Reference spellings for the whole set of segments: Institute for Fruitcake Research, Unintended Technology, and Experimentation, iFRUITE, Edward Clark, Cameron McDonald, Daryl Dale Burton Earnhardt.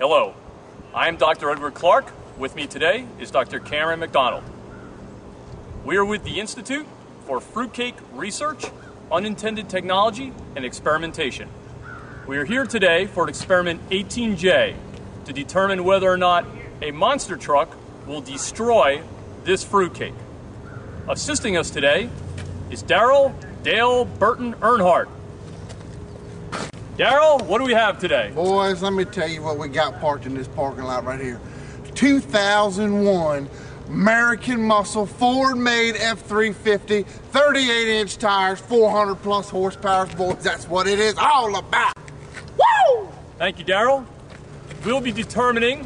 Hello, I'm Dr. Edward Clark. With me today is Dr. Cameron McDonald. We are with the Institute for Fruitcake Research, Unintended Technology, and Experimentation. We are here today for experiment 18J to determine whether or not a monster truck will destroy this fruitcake. Assisting us today is Daryl Dale Burton Earnhardt. Daryl, what do we have today? Boys, let me tell you what we got parked in this parking lot right here. 2001 American muscle Ford-made F-350, 38-inch tires, 400-plus horsepower. Boys, that's what it is all about. Woo! Thank you, Daryl. We'll be determining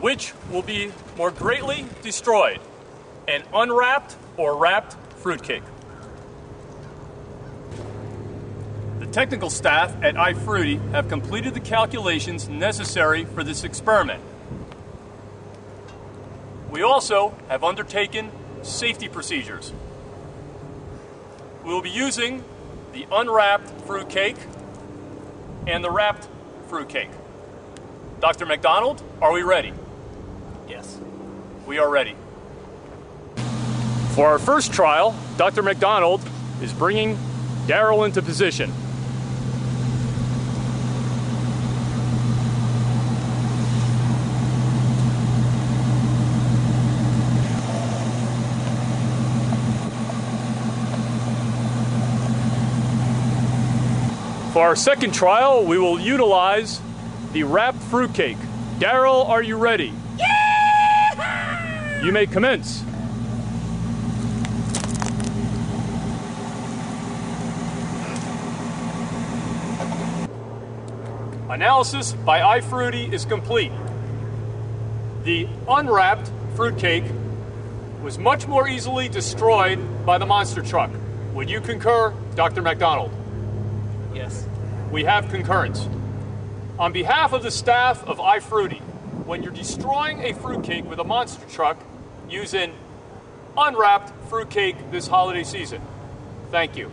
which will be more greatly destroyed, an unwrapped or wrapped fruitcake. The technical staff at iFRUITE have completed the calculations necessary for this experiment. We also have undertaken safety procedures. We will be using the unwrapped fruitcake and the wrapped fruitcake. Dr. McDonald, are we ready? Yes. We are ready. For our first trial, Dr. McDonald is bringing Daryl into position. For our second trial, we will utilize the wrapped fruitcake. Daryl, are you ready? Yeah! You may commence. Analysis by iFRUITE is complete. The unwrapped fruitcake was much more easily destroyed by the monster truck. Would you concur, Dr. McDonald? Yes. We have concurrence. On behalf of the staff of iFRUITE, when you're destroying a fruitcake with a monster truck, use an unwrapped fruitcake this holiday season. Thank you.